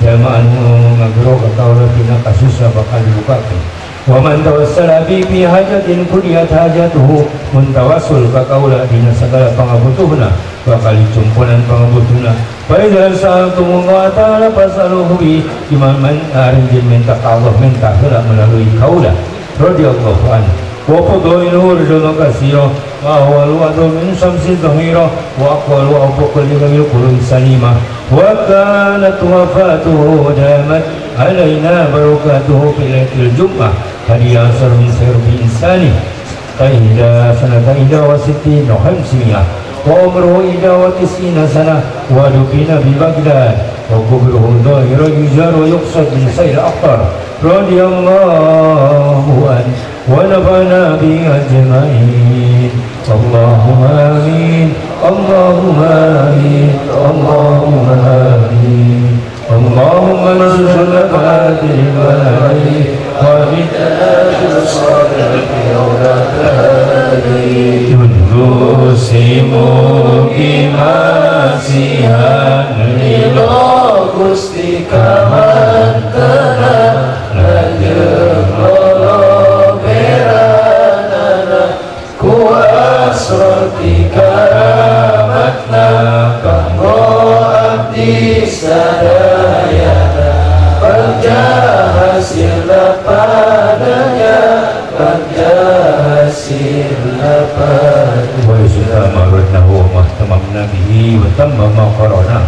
جمعانه مغرق قولتنا kasusah bakal dibukakan Waman tawassala bi bi hajatin qudiyat hajatuhu muntawassul ka kaula dina segala pangabutuhna wa kali jumpunan pangabutuhna fa idza sa'altum wa ta'ala fasaluhu bi iman man arinjin minta Allah minta hela melalui kaula radhiyallahu anhu wa fadailu ridho kasiro wa huwa al-wadu min syamsi dhahira wa aqwalu afuqul lil qulun salima wa kanat wafatuhu damat alaina barakatuhu fi lailatul jum'ah hadiah sarun sirbi insani tahida sanataida wa sittin wa hamsiya wa umruhu ida wa tisina sana wa dukina bi baghdad wa kubruhu dhahira yujar wa yuqsad min sayl aqtar radiyallahu anhu ونفعنا بها أجمعين اللهم آمين اللهم آمين اللهم آمين اللهم انصرنا بعد البلاء وبدأ بالصلاة والتهاني تدوسم كماسيا للأقصى كما تنا Surti karamatna Kamu abdi sadayana Berjahasillah padanya Berjahasillah padanya Wa yusudama rudnahu wa mahtamam nabihi Wa tamma maqarana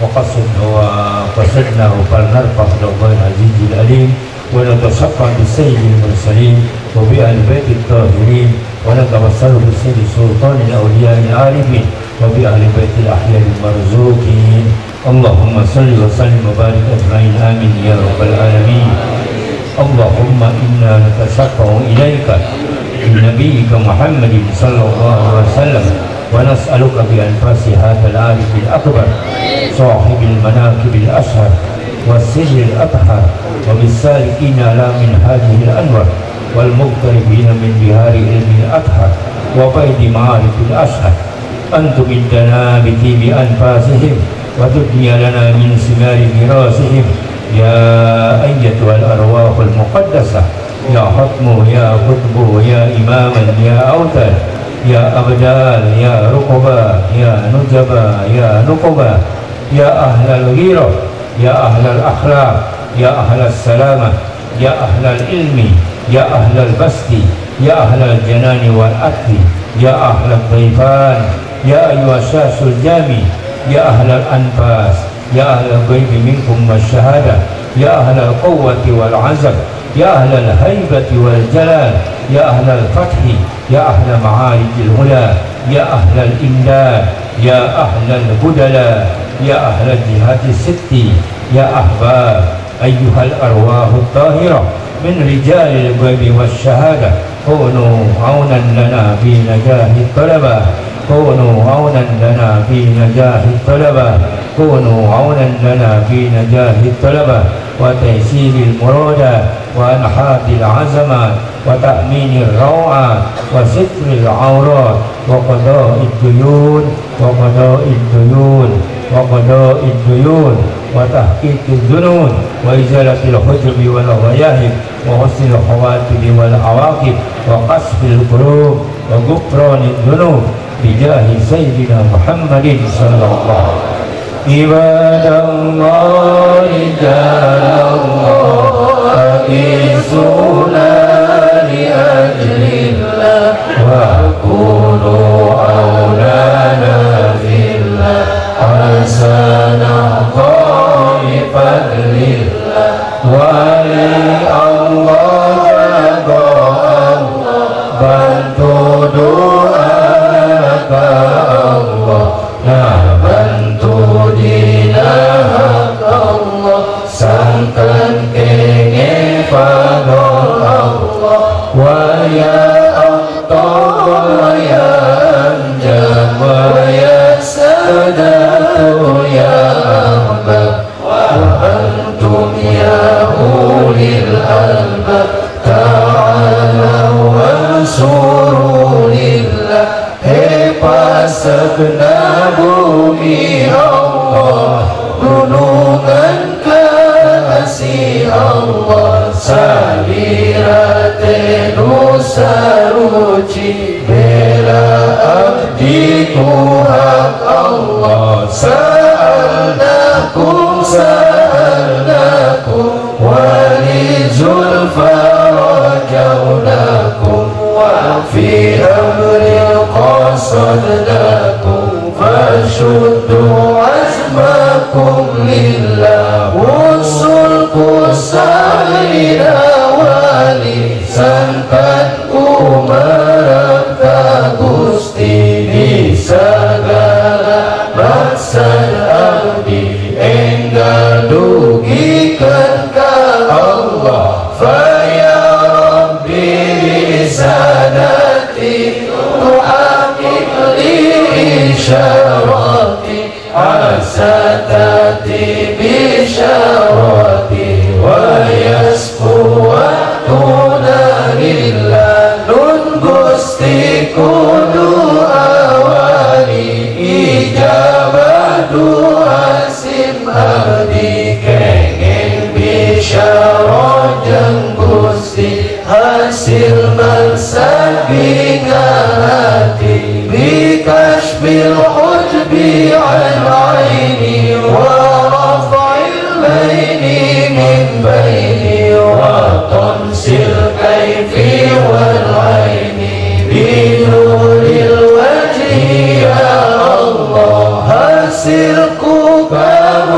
Wa وقصد وقصدنا فلنرفع بالله العزيز العليم ونتصفى بالسيد المرسلين وبآل بيت الطاهرين ونتوسل بسيد سلطان الأولياء العارفين وبآل بيت الأحياء المرزوقين. اللهم صل وسلم وبارك أجمعين آمين يا رب العالمين. اللهم إنا نتشفع إليك بنبيك محمد صلى الله عليه وسلم ونسألك بأنفاس هذا العارف الأكبر صاحب المناكب الأشهر والسجل الأطهر وبالسالكين على من هذه الأنوار والمغتربين من بهار علم الأطهر وبيد معارف الأشهر أنت بالدنا بتيب أنفاسهم وتبني لنا من ثمار ميراثهم يا أيتها الأرواح المقدسة يا حكم يا قطب يا إماما يا أوتر يا أبدال يا رقبا يا نجبا يا نقبا يا أهل الغيرة يا أهل الأخلاق يا أهل السلامة يا أهل العلم يا أهل البسط يا أهل الجنان والأكل يا أهل الضيفان يا أيها الشاش الجامي يا أهل الأنفاس يا أهل الغيب منكم والشهادة يا أهل القوة والعزم يا أهل الهيبة والجلال يا أهل الفتح يا أهل معارج الهدى يا أهل الإمداد يا أهل البدلاء يا أهل الجهات الست يا أحباب أيها الأرواح الطاهرة من رجال الغيب والشهادة كونوا عونا لنا في نجاح الطلبة كونوا عونا لنا في نجاح الطلبة كونوا عونا لنا في نجاح الطلبة وتيسير المرادة وأنحاء العزمات وتأمين الروعة وستر العورات وقضاء الديون وقضاء الديون وقضاء الديون وتحقيق الذنون وإزالة الحجب والغياهب وحسن الخواتم والعواقب وقصف القلوب وغفران الذنوب بجاه سيدنا محمد صلى الله عليه وسلم. عباد الله رجال الله أقيسونا لأجل الله وكونوا أولانا في الله حسنا طائفا لله ولله رضا الله بل تدعى الله لا بل تدعى الله sangkan kene fadol Allah wa ya Allah ya anjam wa ya sadatu ya ambab wa antum ya ulil albab ta'alau ansurulillah hepasakna bumi Allah gunungan si Allah sabirate nusa ruci bela abdi Tuhan Allah sa'alnakum sa'alnakum wali zulfa rajaunakum wa fi amri qasadnakum fashuddu azmakum lillah salina wali sangkan umarap kagusti di segala maksad abdi enggal dugikan ka Allah faya rabbi bisanati tu'akib li insyarati asatati bisyarati wayasku waktuna lillah nun gusti kudu awali ijabah du'a sim abdi kengen bisyarah jeng gusti hasil maksad bingarati bikashbil hujbi al-aini warafa'il baini من بيني وتنسل كيفي والعين بنور الوجه يا الله هسر كوبا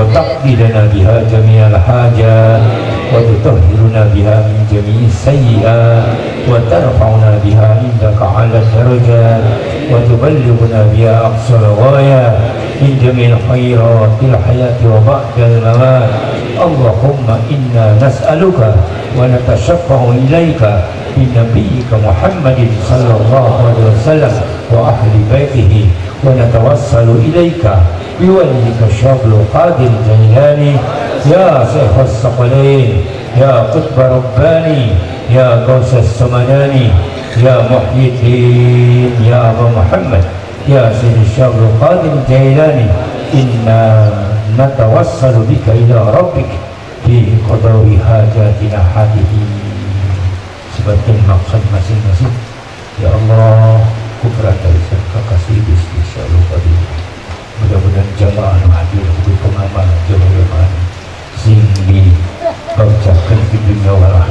وتقضينا بها جميع الحاجات وتطهرنا بها من جميع السيئات وترفعنا بها عندك على الدرجات وتبلغنا بها أقصى الغايات من جميع الخيرات في الحياة وبعد الممات. اللهم إنا نسألك ونتشفع إليك بنبيك محمد صلى الله عليه وسلم وأهل بيته ونتوسل إليك بوليك الشغل قادر الجيلاني يا سيف الصقلين يا قطب رباني يا قوس السمناني يا محيي الدين يا أبا محمد يا سيد الشغل قادر الجيلاني إنا نتوسل بك إلى ربك في قضاء حاجاتنا حاله sebagai maksud masing-masing. Ya Allah, kubra dari serta kasih bisnis ya Allah. Mudah-mudahan jamaah hadir untuk pengamal jamaah sehingga kaucapkan di dunia walah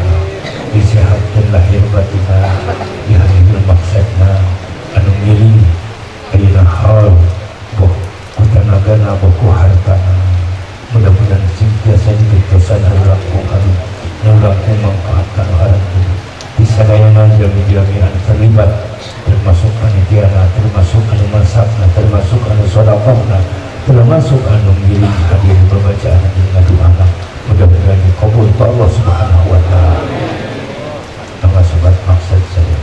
disehatkan lahir batinah di hadirul maksudna anu milih ayinah hal boh kutanagana boku hartana. Mudah-mudahan sentiasa diketosan halakukan halaku mengkatakan halaku disadayanan jami-jamian terlibat termasuk anitiana, termasuk anu masakna, termasuk anu sodakofna, termasuk anu milik hadir berbacaan dengan doa. Mudah-mudahan dikabul Allah subhanahu wa ta'ala. Tengah sobat maksud saya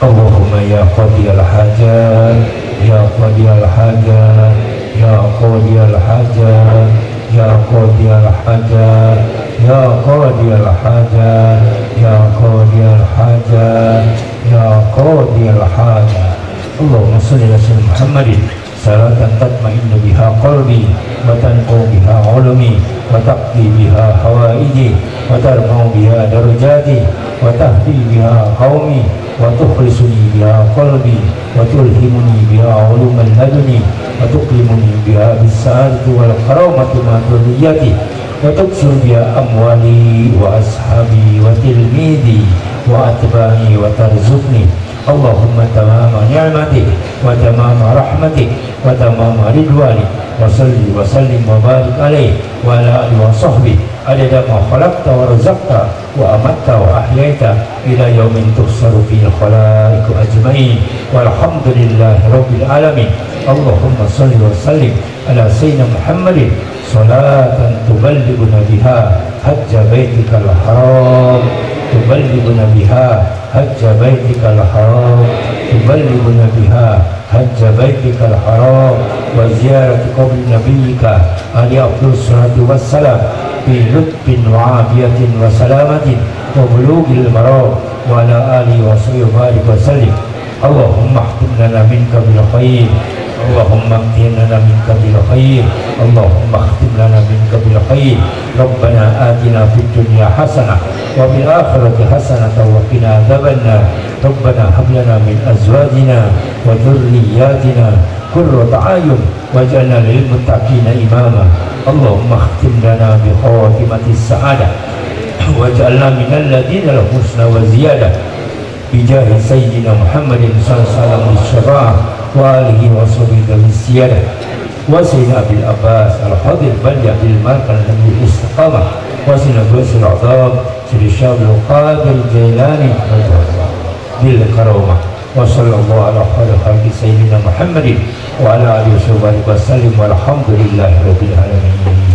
Allahumma ya qadiyal hajat, ya qadiyal hajat, ya qadiyal hajat, ya qadiyal hajat, ya qadiyal hajat, ya qadiyal hajat, ya qadiyal hajat. Allahumma salli ala sayyidina Muhammadin salatan tatma'innu biha qalbi wa tanqu biha ulumi wa taqdi biha hawaiji wa tarfa'u biha darajati wa tahdi biha qaumi wa tukhrisuni biha qalbi wa tulhimuni biha ulumul laduni wa tuqlimuni biha bis-sa'adati wal karamati ma dhurriyyati wa tuksur biha amwali wa ashabi wa tilmidi wa atba'i wa tarzuqni Allahumma tamama ni'matik wa tamama rahmatik wa tamama ridwanik wa salli wa sallim wa barik alaih wa ala alihi wa sahbihi adada ma khalaqta wa razaqta wa amatta wa ahyaita ila yaumin tuhsaru fihi khalaiqu ajma'in walhamdulillahi rabbil alamin. Allahumma salli wa sallim ala sayyidina Muhammadin salatan tuballighuna biha hajja baitikal haram tuballighuna biha hajja baitikal haram tuballighuna biha hajja baitikal haram wa ziyarati qabri nabiyyika ali afdalus salati wassalam bi lutfin wa afiyatin wa salamatin wa bulughil maram wa ala alihi wa sahbihi wa sallim. Allahumma ihtim lana minka bil khair, Allahumma ihtim lana minka bil khair, Allahumma ihtim lana minka bil khair. Rabbana atina fid dunya hasanah wa fil akhirati hasanatan wa qina adzaban nar. Rabbana hab lana min azwajina wa dhurriyyatina qurrata a'yun waj'alna lil muttaqina imama. Allahumma ihtim lana bi khatimatis sa'adah waj'alna minal ladina lahusna wa ziyadah bijahi sayyidina Muhammadin sallallahu syarah wa alihi wa sahbihi al-siyada wa sayyidina Abil Abbas al-Hadir bandi Abil Markan al-Nabi istiqamah wa sayyidina Bursul Azam Sri Syabul Qabil Jailani bil karamah wa sallallahu ala khalqi sayyidina Muhammadin wa ala alihi wa sahbihi wasallim walhamdulillahi rabbil alamin.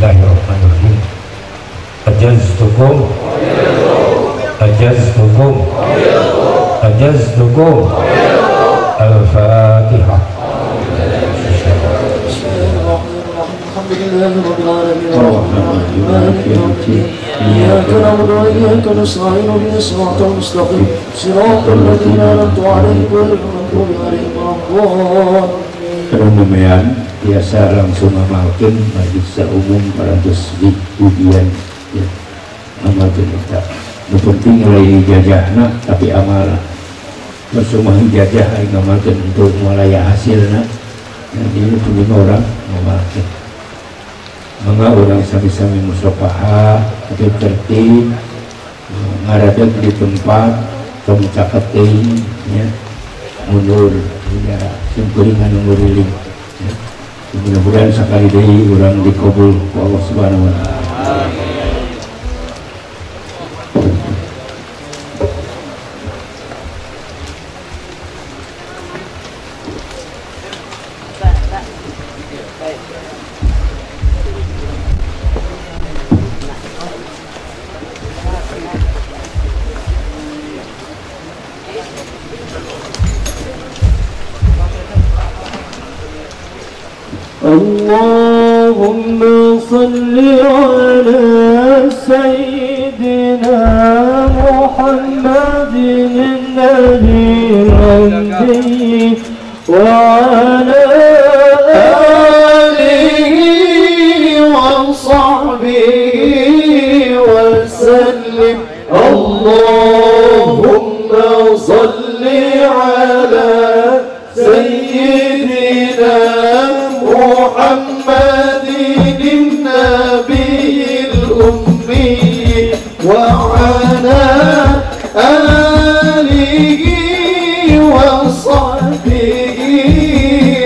Bismillahirrahmanirrahim. Ajaztukum Ajaztukum Ajaztukum Al-Fatiha. إياك نعبد وإياك نستعين اهدنا الصراط المستقيم صراط الذين أنعمت عليهم غير المغضوب عليهم ولا الضالين. Biasa langsung memalkin majlis umum paratus di ujian ya amal kita penting nilai jajahna tapi amal bersumah jajah aing ngamalkeun untuk mulaya hasilna jadi punya orang ngamalkeun mangga orang sami-sami musyawarah tapi tertib ngaradeg di tempat pemcaket deui nya mundur tidak sempurna nunggu riling ya. Mudah-mudahan sekali dari orang dikabul Allah subhanahu wa ta'ala. اللهم صل على سيدنا محمد النبي الأمي وعلى آله وصحبه وسلم. اللهم صل على سيدنا محمد وعلى آله وصحبه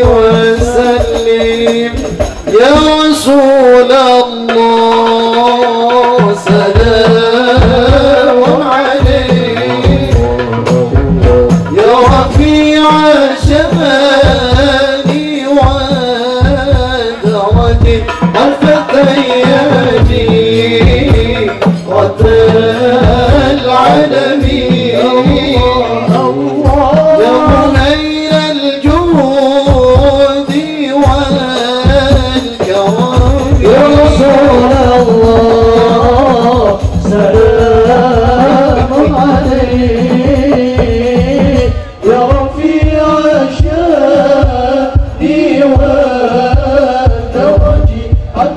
وسلم. يا رسول الله سلام عليك يا رفيع شمالي ودرجي الفتيات العالمين. يا منير الجود والكرم يا رسول الله سلام عليك يا رفيع الشان والدرج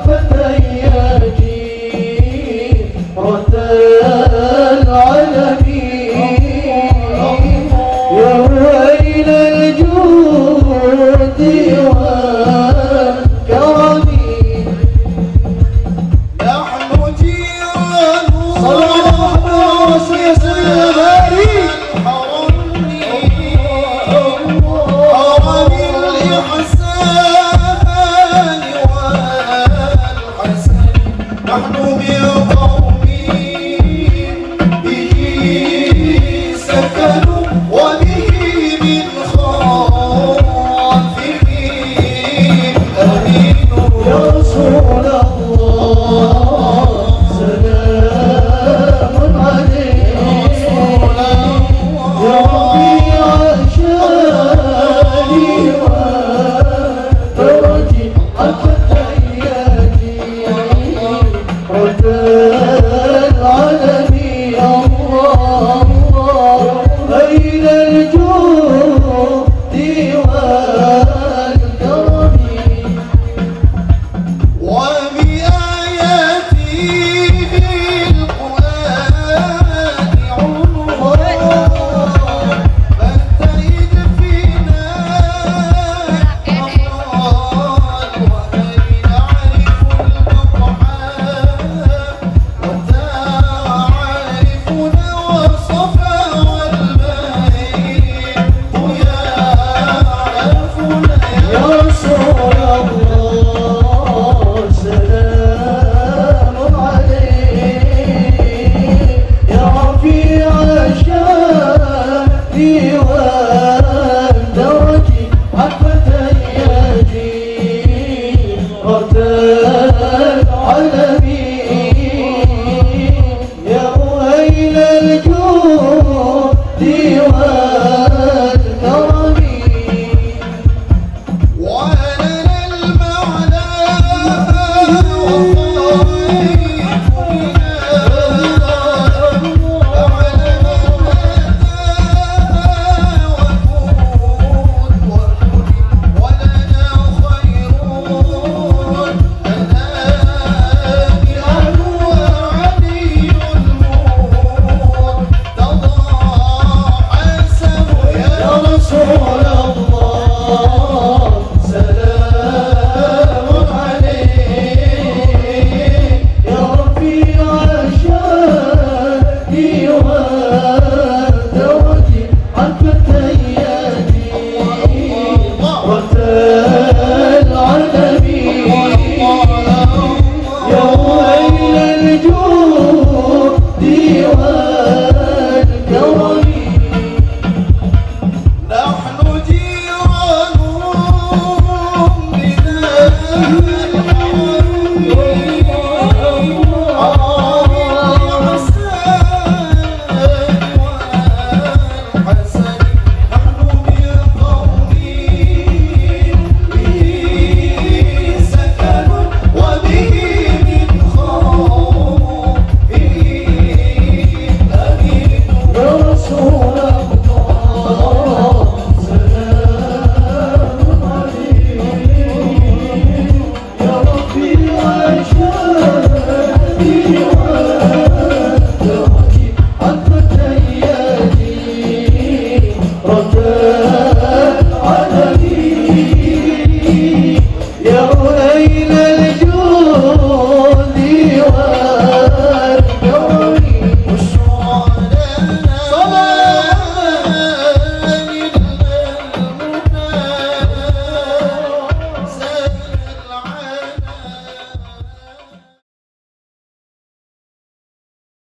وبه من خاطر jiwa.